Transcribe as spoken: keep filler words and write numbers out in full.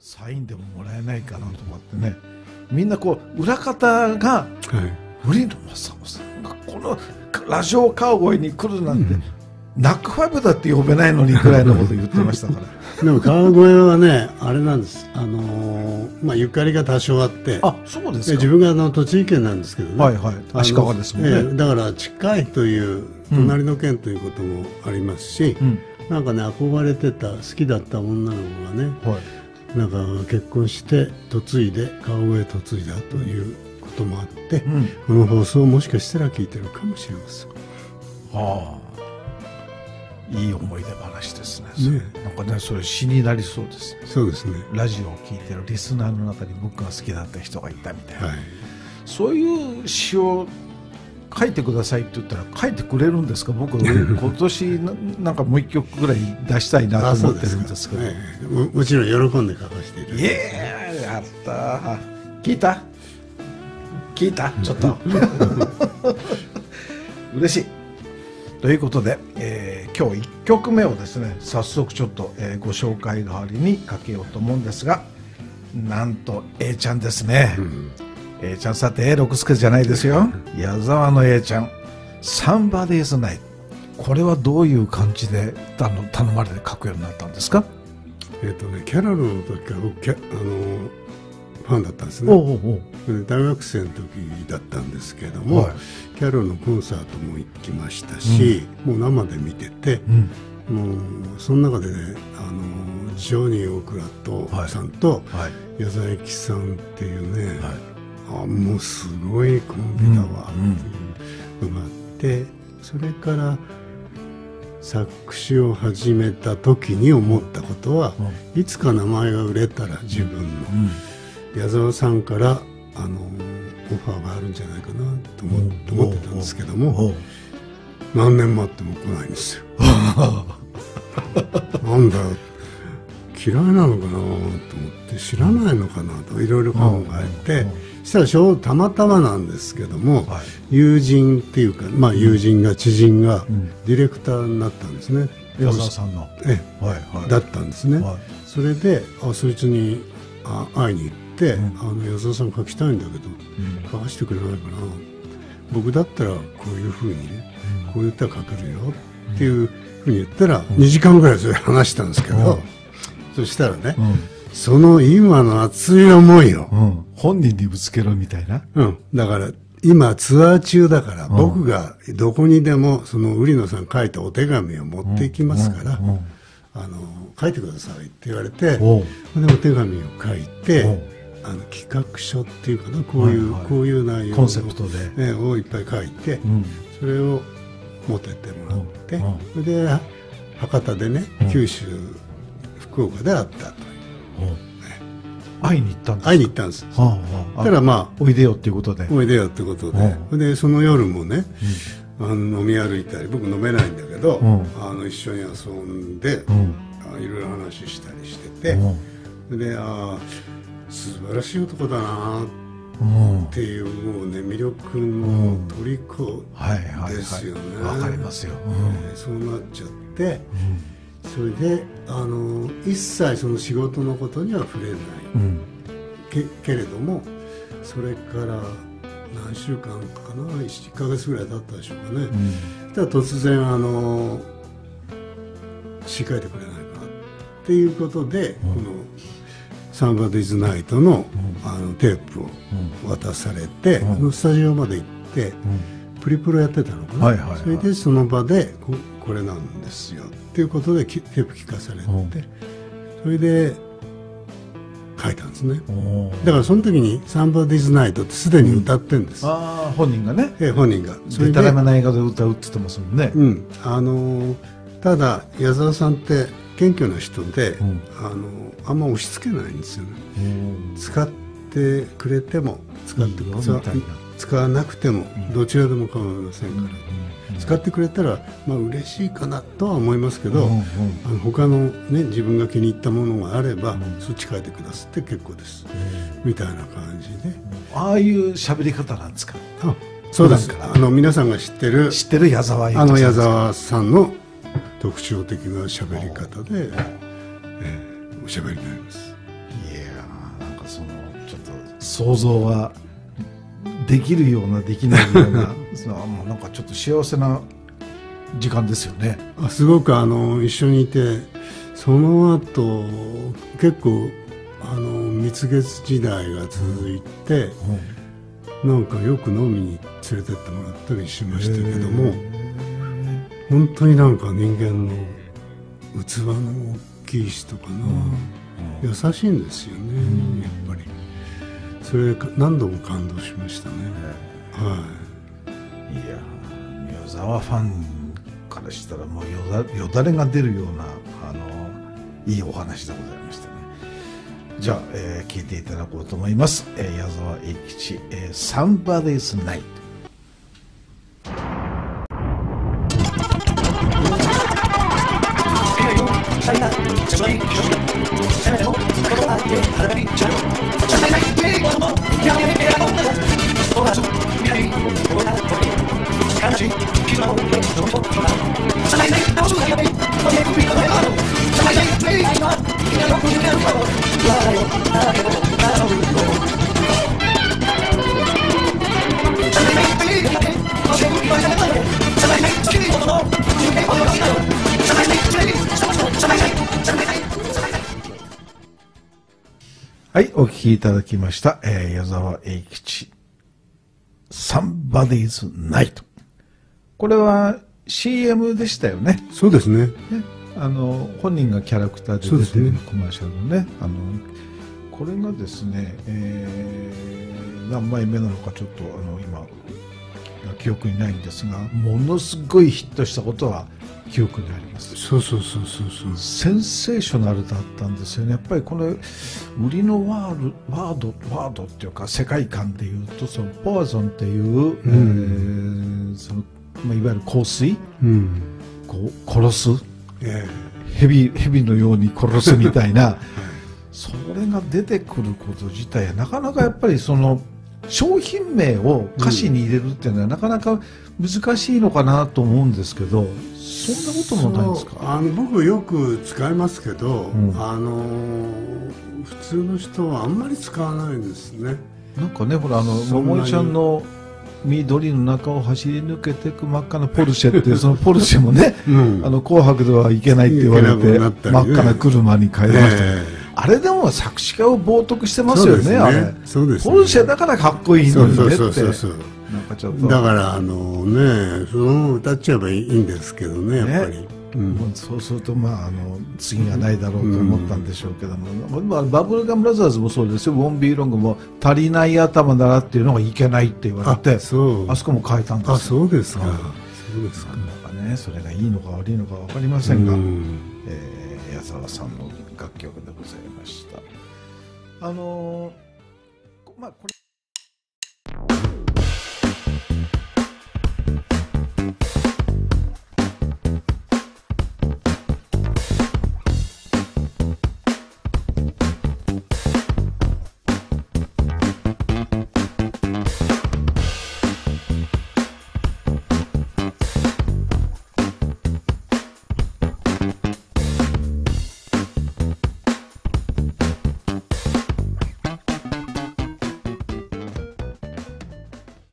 サインでももらえないかなと思ってね、みんなこう裏方がフリーの正雄さんがこのラジオカウボーイに来るなんて、うん、ナックファイブだって呼べないのにくらいのこと言ってましたからでも川越はね、あれなんです、あのーまあ、ゆかりが多少あって、あ、そうですか。自分があの栃木県なんですけどね、はいはい、足利ですもんね、えー、だから近いという隣の県ということもありますし、うん、なんかね、憧れてた、好きだった女の子がね、はい、なんか結婚して嫁いで、川越嫁いだということもあって、うん、この放送をもしかしたら聞いてるかもしれません。はあ、いい思い出話ですね。なんかね、それ詩になりそうですね。そうですね。ラジオを聴いてるリスナーの中に僕が好きだった人がいたみたいな、はい、そういう詩を書いてくださいって言ったら書いてくれるんですか。僕今年なんかもう一曲ぐらい出したいなと思ってるんですけど、ね、も, もちろん喜んで書かせていただいて、イエーイ、やったー、聞いた聞いたちょっと嬉しい。ということで、えー、今日いっきょくめをですね、早速ちょっと、えー、ご紹介代わりにかけようと思うんですが、なんと A ちゃんですね、うん、A ちゃん、さて六輔じゃないですよ、矢沢の A ちゃん、Somebody's Night、これはどういう感じであの頼まれて書くようになったんですか。えっとね、キャラルの時から僕、キャあのファンだったんですね。おうおう、大学生の時だったんですけれども、はい、キャロルのコンサートも行きましたし、うん、もう生で見てて、うん、もうその中でね、あのジョニー・オクラとさんと、はいはい、矢沢永吉さんっていうね、はい、あ、もうすごいコンビだわっていうのがあって、うんうん、それから作詞を始めた時に思ったことは、うん、いつか名前が売れたら自分の、うん、矢沢さんからあのオファーがあるんじゃないかなと思ってたんですけども、何年待っても来ないんですよなんだ、嫌いなのかなと思って、知らないのかなといろいろ考えて、そしたらたまたまなんですけども、はい、友人っていうか、まあ、友人が知人がディレクターになったんですね、矢沢さんの、ええ、はいはい、だったんですね、はい、それであそいつにあ会いに行って、で、うん、あの矢沢さん書きたいんだけど、うん、書かせてくれないかな、僕だったらこういうふうにね、うん、こういう歌書けるよっていうふうに言ったら、うん、にじかんぐらいそれ話したんですけど、うん、そしたらね、うん、その今の熱い思いを、うん、本人にぶつけろみたいな、うん、だから今ツアー中だから、うん、僕がどこにでもその売野さん書いたお手紙を持っていきますから、うんうんうん、あの書いてくださいって言われて、お手紙を書いて、あの企画書っていうかな、こういう、はいはい、こういう内容コンセプトで、ね、をいっぱい書いて、うん、それを持ってってもらって、うん、で博多でね、うん、九州福岡で会ったという、ね、会いに行ったんですか。会いに行ったんです。だからまあおいでよっていうことで、おいでよってことで、でその夜もね、うん、あの飲み歩いたり、僕飲めないんだけど、うん、あの一緒に遊んで、うん、いろいろ話したりしてて、うん、であ素晴らしい男だなっていう、うん、もうね、魅力の虜ですよね。わかりますよ、うん、そうなっちゃって、うん、それであの一切その仕事のことには触れない、うん、け, けれどもそれから何週間かな、いっかげつぐらい経ったでしょうかね、うん、ただ突然あの詩書いてくれないかっていうことで、うん、このサンバディーズナイトのテープを渡されて、スタジオまで行ってプリプロやってたのかな、それでその場でこれなんですよっていうことでテープ聞かされて、それで書いたんですね。だからその時にサンバディーズナイトってすでに歌ってるんです。本人がね、本人がでたらめな映画で歌うって言ってますもんね。ただ矢沢さんって謙虚な人で、うん、あのあんま押し付けないんですよね。使ってくれても使ってくれても使わなくても、うん、どちらでも構いませんから、うん、使ってくれたらまあ嬉しいかなとは思いますけど、うんうん、あの他のね、自分が気に入ったものがあれば、うん、そっち書いてくださって結構です、うん、みたいな感じで、ああいう喋り方なんですか。あ、そうです。あの皆さんが知ってる知ってる矢沢あの矢沢さんの特徴的な喋り方で、えー、おしゃべりになります。いえ想像はできるようなできないようなもうなんかちょっと幸せな時間ですよね。あ、すごくあの一緒にいて、その後結構あの蜜月時代が続いて、うんうん、なんかよく飲みに連れてってもらったりしましたけども、本当になんか人間の器の大きい人かな、うんうん、優しいんですよね、うん、やっぱりそれ何度も感動しましたね、うん、はい。いやー、与沢ファンからしたらもうよ だ, よだれが出るようなあのいいお話でございましたね。じゃあ、えー、聞いていただこうと思います、えー、矢沢永吉、えー、Somebody's Night。はい、お聴きいただきました、えー、矢沢永吉、Somebody's Night。これは シーエム でしたよね。そうですね。ね、あの本人がキャラクターで出てるコマーシャルのね、あのこれがですね、えー、何枚目なのかちょっとあの今記憶にないんですが、ものすごいヒットしたことは記憶にあります。そうそうそうそうそう。センセーショナルだったんですよね。やっぱりこの売りのワールワードワードっていうか世界観でいうと、そのポアゾンっていう、うん、えー、そのまあいわゆる香水、うん、こう殺す、えー、蛇蛇のように殺すみたいな、それが出てくること自体なかなかやっぱりその商品名を歌詞に入れるっていうのはなかなか難しいのかなと思うんですけど、そんなこともないんですか？あの僕よく使いますけど、うん、あの普通の人はあんまり使わないんですね。なんかね、ほらあの桃井ちゃんの緑の中を走り抜けていく真っ赤なポルシェっていうそのポルシェもね、うん、あの紅白ではいけないって言われて真っ赤な車に変えました、ね。えーあれでも作詞家を冒涜してますよね。あれポルシェだからかっこいいのにねって。だからあのね、その歌っちゃえばいいんですけどね、やっぱりそうするとまああの次がないだろうと思ったんでしょうけども、バブルガンブラザーズもそうですよ。ウォン・ビー・ロングも足りない頭だなっていうのがいけないって言われて、あそこも変えたんです。あ、そうですか。それがいいのか悪いのか分かりませんが、矢沢さんの楽曲でございました。あのーまあこれ